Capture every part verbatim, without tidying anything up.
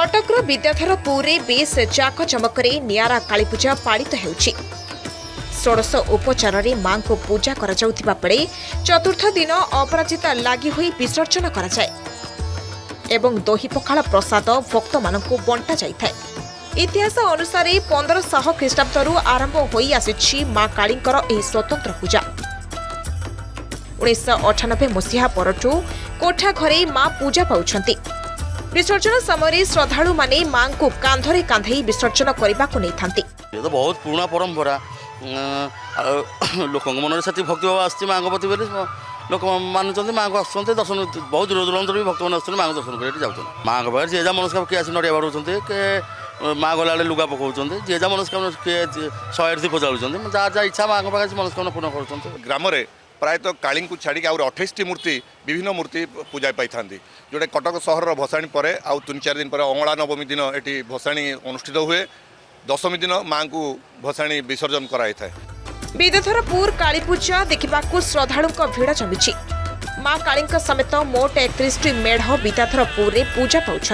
कटक विद्याधरपुर बेस जाकजमक नियारा कालीपूजा पालित होउछि। षोडश उपचार में मां को पूजा करा जाउथिबा बेले चतुर्थ दिन अपराजिता लागी होई विसर्जन कराए एवं दही पखाल प्रसाद भक्त मानकु बंटा जाए। इतिहास अनुसार पंद्रह शह ख्रीष्टाब्दू आरंभ होई आसी मां कालींकर एही स्वतंत्र पूजा। उन्नीस अठानबे मसीहा परठू कोठा घरे मां पूजा पाउछंती। विसर्जन समय श्रद्धालु माने मां को कांधरे कांधई विसर्जन करने को नहीं थांती। ये तो बहुत पुराना परंपरा लोक मन भक्ति भाव आसी मां प्रति लोक मानुंट माँ को आसुँच दर्शन बहुत दूर दूरांतर भी भक्त मैंने आसान माँ दर्शन करके माँ पाखे जे जा मनस्काम किए आसी नड़िया बाढ़ुंटे किए माँ गला लुगा पकाउंट जे जा मनस्कामना किए शहे पचाड़ुँच जहाँ इच्छा माँ पाखे मनस्कामना पूर्ण कर ग्राम प्रायतः काली को छाड़ी आउर अठाईस मूर्ति विभिन्न मूर्ति पूजा पाई था जोटे कटक सहर भसाणी पर आउ तीन चार दिन पर अँला नवमी दिन ये भसाणी अनुष्ठित हुए। दशमी दिन माँ को भसाणी विसर्जन कराई था। विद्याधरपुर कालीपूजा देखा श्रद्धालुं भिड़ जमी माँ काली समेत मोट एकतीस मेढ़ विद्याधरपुर में पूजा पाँच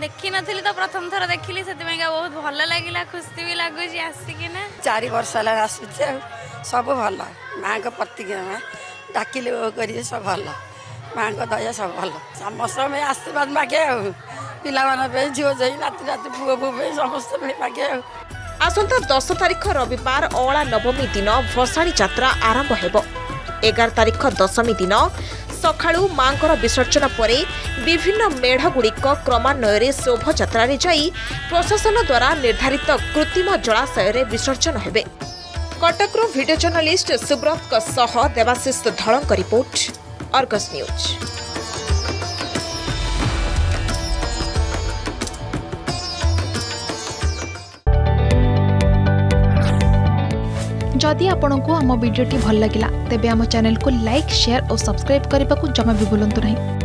देखी नी तो प्रथम थर देखिली से बहुत भल लगे खुशी भी लगुच आसिकना चार वर्ष है सब भल माँ को प्रतिक्रिया डाकिले कर सब भल माँ को दया सब भल समस्त आशीर्वाद मागे पे झील जी नाती नाती पुओ पुओ समस्त मागे। आसंता दस तारीख रविवार अँला नवमी दिन भसाणी यात्रा आरंभ हेबो। एगार तारीख दशमी दिन सकाळू मांकर विसर्जन पर विभिन्न मेढ़गुड़िक क्रमान्वय शोभायात्रा जाई प्रशासन द्वारा निर्धारित कृत्रिम जलाशय विसर्जन हेबे। कटकरू वीडियो जर्नलिस्ट सुब्रत सह Debashish Dhalang report Argus news. जदि आपंक आम भिडी भल लगा तेब आम चैनल को लाइक, शेयर और सब्सक्राइब करने को जमा भी भूलु नहीं।